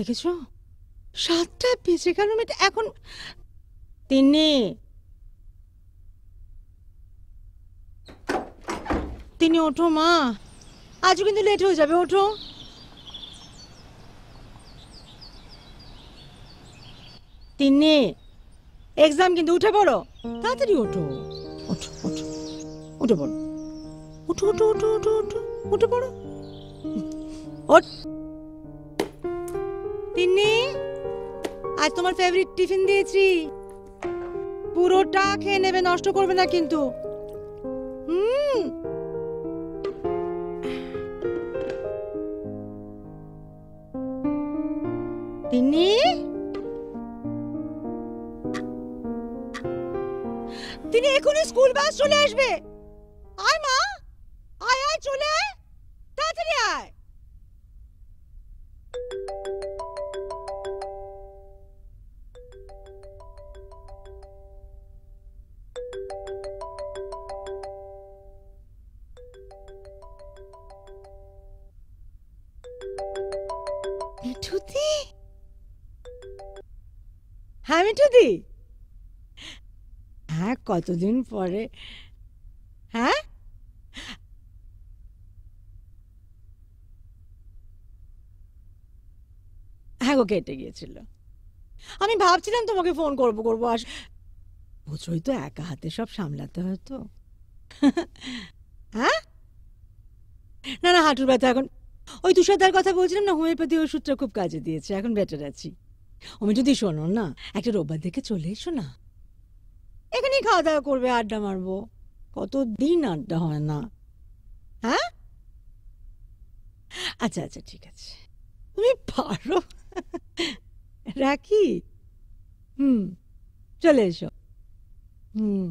দেখেছো সাতটা বেজে গেল মেয়েটা এখন তিনি তিনি ওঠো মা আজ কিন্তু লেট হয়ে যাবে ওঠো তিনি এক্সাম কিন্তু উঠে পড়ো তাড়াতাড়ি ওঠো ওঠো ওঠো উঠে পড়ো ওঠো ওঠো ওঠো ওঠো ওঠো উঠে পড়ো ওঠ तिन्नी आज तुम्हारे फेवरेट टिफिन दिए पुरोटा खेये नेबे नष्ट करबे ना किन्तु तिन्नी तिन्नी एखुनी स्कूल बस चले आसबे आय मा आय आय चले आय ताड़ाताड़ी आय কতদিন পরে হ্যাঁ হ্যাঁ গো কেটে গিয়েছিল আমি ভাবছিলাম তোমাকে ফোন করব করব আর বুঝছই তো একা হাতে সব সামলাতে হয় তো হ্যাঁ না না হাঁটুর ব্যথা এখন ওই তুষারদার কথা বলছিলাম না হোমিওপ্যাথি ওষুধটা খুব কাজে দিয়েছে এখন বেটার আছি আমি যদি শোনো না একটা রোববার দেখে চলে এসো না এখানে খাওয়া দাওয়া করবে আড্ডা মারবো কতদিন আড্ডা হয় না হ্যাঁ আচ্ছা আচ্ছা ঠিক আছে তুমি পারো রাখি চলে এসো হুম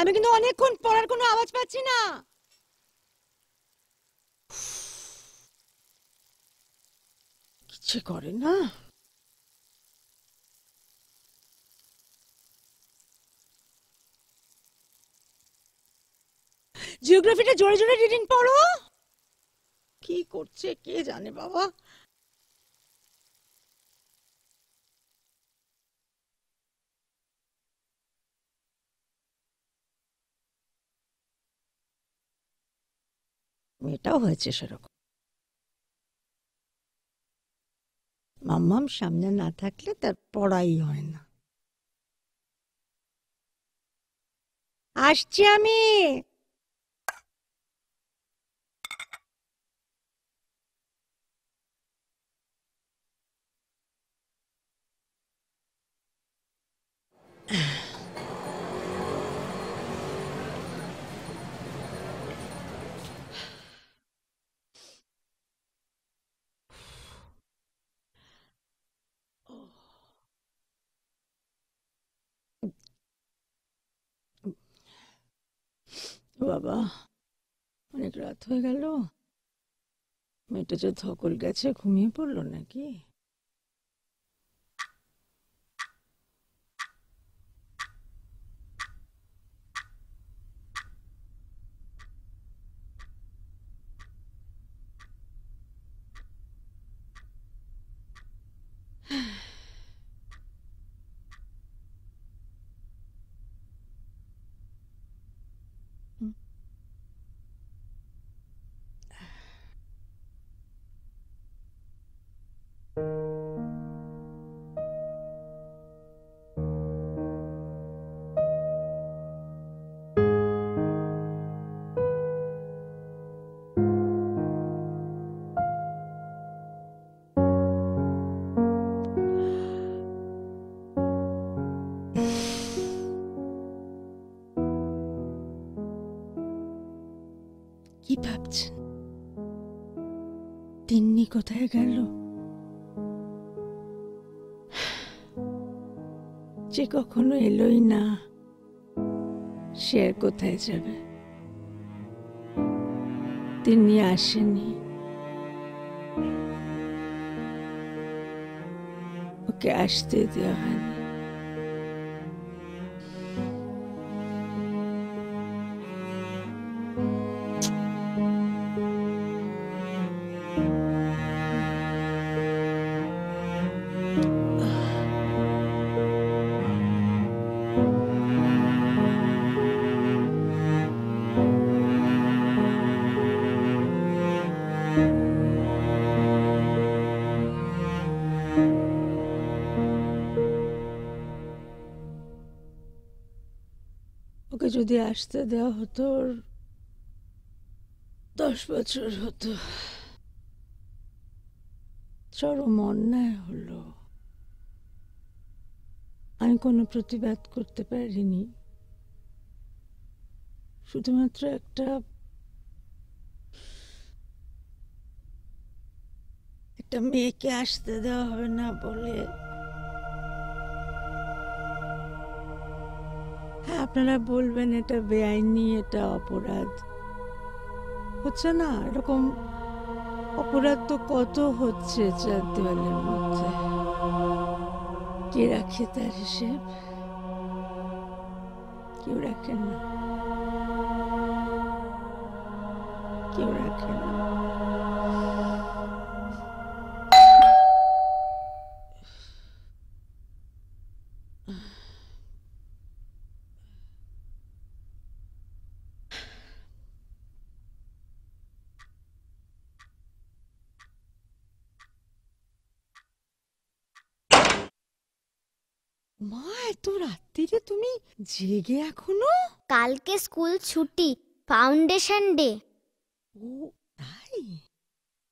আমি কিন্তু অনেকক্ষণ পড়ার কোনো আওয়াজ পাচ্ছি না কিছু করে না जियोग्राफीটা জোরে জোরে রিডিং পড়ো। কি করছে কে জানে বাবা। মেয়েটাও হয়েছে সেরকম। মাম্মাম সামনে না থাকলে তার পড়াই হয় না। আসছি আমি। বাবা অনেক রাত হয়ে গেল, মেয়েটা যে ধকল গেছে ঘুমিয়ে পড়লো নাকি। কি ভাবছেন তিন্নি কোথায় গেল? যে কখনো এলোই না, সে আর কোথায় যাবে। তিন্নি আসেনি, ওকে আসতে দেওয়া হয়নি। যদি আসতে দেওয়া হতো ওর 10 বছর হতো। চরম অন্যায় হলো, আমি কোনো প্রতিবাদ করতে পারিনি। শুধুমাত্র একটা মেয়েকে আসতে দেওয়া হবে না বলে। আপনারা বলবেন এটা বেআইনি, এটা অপরাধ হচ্ছে না? এরকম অপরাধ তো কত হচ্ছে চারদিনের মধ্যে। কে রাখে তার হিসেব? কেউ রাখেন না, কেউ রাখেন না। মা এত রাত্রিরে তুমি জেগে এখনো? কালকে স্কুল ছুটি, ফাউন্ডেশন ডে। ও তাই?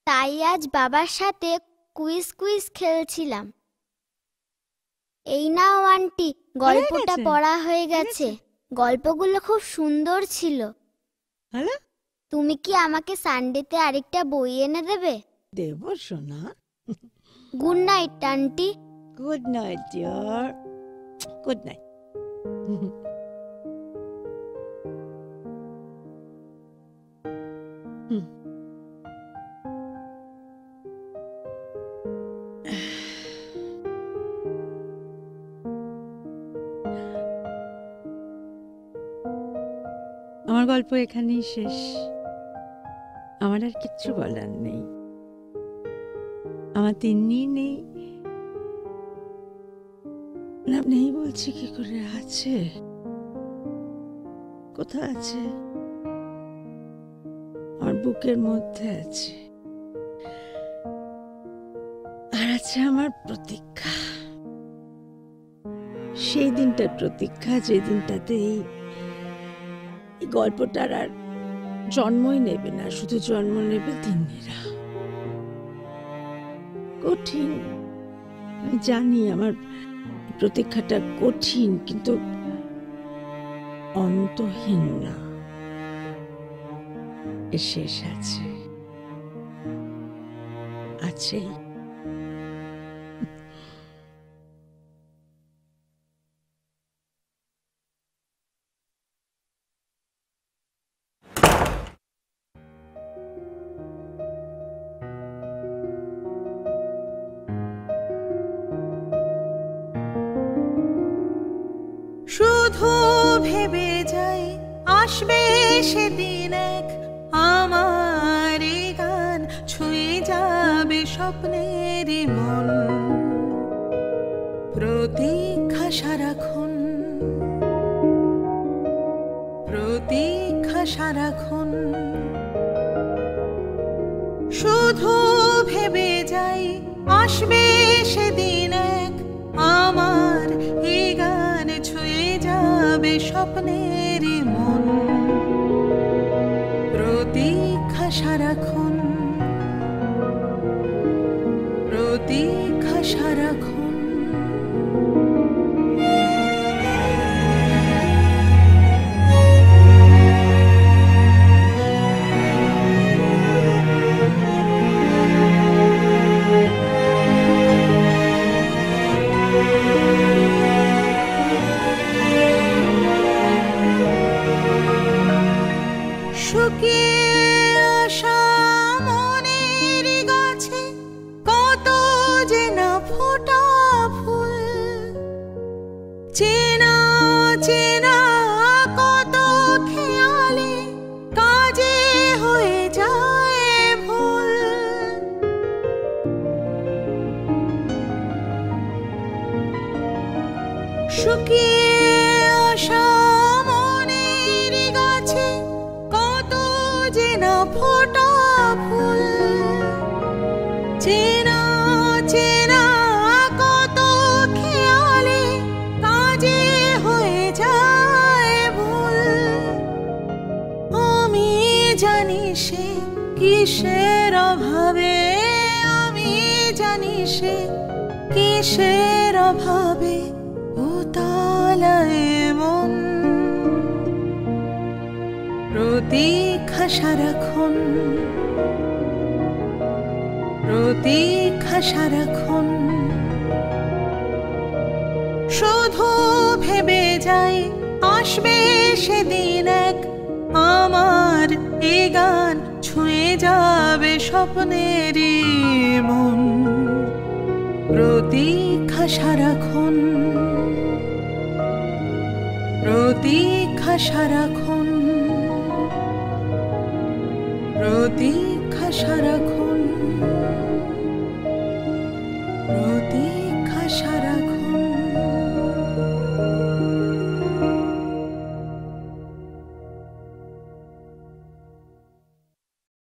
তাই আজ বাবার সাথে কুইজ খেলছিলাম। এই নাও আন্টি, গল্পটা পড়া হয়ে গেছে। গল্পগুলো খুব সুন্দর ছিল। তুমি কি আমাকে সানডেতে আরেকটা বই এনে দেবে? দেব সোনা। Good night aunty. Good night dear. Good night. আমার গল্প এখানেই শেষ। আমার আর কিচ্ছু বলার নেই। আমার তিন্নি নেই, নেই বলছি কি করে, আছে কোথায়, আছে আমার বুকের মধ্যে, আছে আর আছে আমার প্রতীক্ষা, সেই দিনটার প্রতীক্ষা যে দিনটাতে এই গল্পটার আর জন্মই নেবে না, শুধু জন্ম নেবে তিন্নিরা। কঠিন জানি, আমার প্রতীক্ষাটা কঠিন, কিন্তু অন্তহীন না, এর শেষ আছে, আছেই। শুধু ভেবে যাই আসবে সেদিন এক, আমার এই গান ছুঁয়ে যাবে স্বপ্নের মন। প্রতীক্ষা সারাক্ষণ, প্রতীক্ষা সারাক্ষণ। শুধু ভেবে যাই আসবে সেদিন এক, আমার এই গান ছুঁয়ে যাবে স্বপ্নের মন। প্রতীক্ষা সারাক্ষণ, প্রতীক্ষা সারাক্ষণ। কিসের অভাবে, আমি জানি সে কিসের অভাবে উতালায় মন। প্রতীক্ষা সারাক্ষণ, প্রতীক্ষা সারাক্ষণ। শুধু ভেবে যাই আসবে সেদিন এক, আমার এই গান ছুঁয়ে যাবে স্বপ্নের মন। প্রতীক্ষা সারাক্ষণ, প্রতীক্ষা সারাক্ষণ, প্রতীক্ষা সারাক্ষণ।